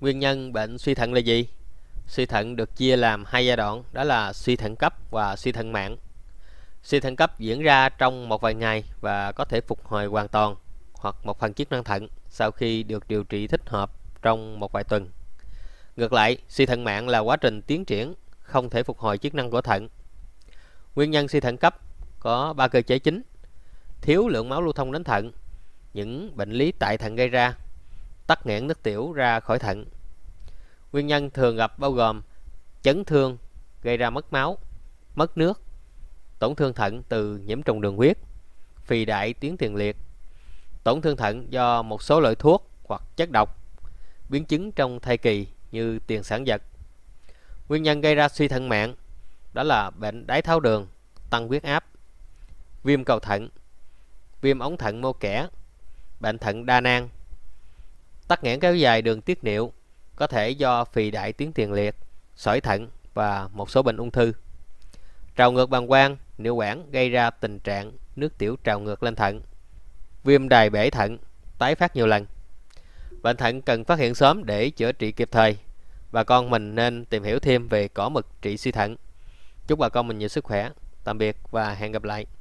Nguyên nhân bệnh suy thận là gì? Suy thận được chia làm hai giai đoạn, đó là suy thận cấp và suy thận mạn. Suy thận cấp diễn ra trong một vài ngày và có thể phục hồi hoàn toàn hoặc một phần chức năng thận sau khi được điều trị thích hợp trong một vài tuần. Ngược lại, suy thận mạn là quá trình tiến triển, không thể phục hồi chức năng của thận. Nguyên nhân suy thận cấp có 3 cơ chế chính: thiếu lượng máu lưu thông đến thận, những bệnh lý tại thận gây ra, tắc nghẽn nước tiểu ra khỏi thận. Nguyên nhân thường gặp bao gồm chấn thương gây ra mất máu, mất nước, tổn thương thận từ nhiễm trùng đường huyết, phì đại tuyến tiền liệt, tổn thương thận do một số loại thuốc hoặc chất độc, biến chứng trong thai kỳ như tiền sản giật. Nguyên nhân gây ra suy thận mạn đó là bệnh đái tháo đường, tăng huyết áp, viêm cầu thận, viêm ống thận mô kẽ, bệnh thận đa nang, tắc nghẽn kéo dài đường tiết niệu, có thể do phì đại tuyến tiền liệt, sỏi thận và một số bệnh ung thư. Trào ngược bàng quang, niệu quản gây ra tình trạng nước tiểu trào ngược lên thận, viêm đài bể thận, tái phát nhiều lần. Bệnh thận cần phát hiện sớm để chữa trị kịp thời. Bà con mình nên tìm hiểu thêm về cỏ mực trị suy thận. Chúc bà con mình nhiều sức khỏe. Tạm biệt và hẹn gặp lại.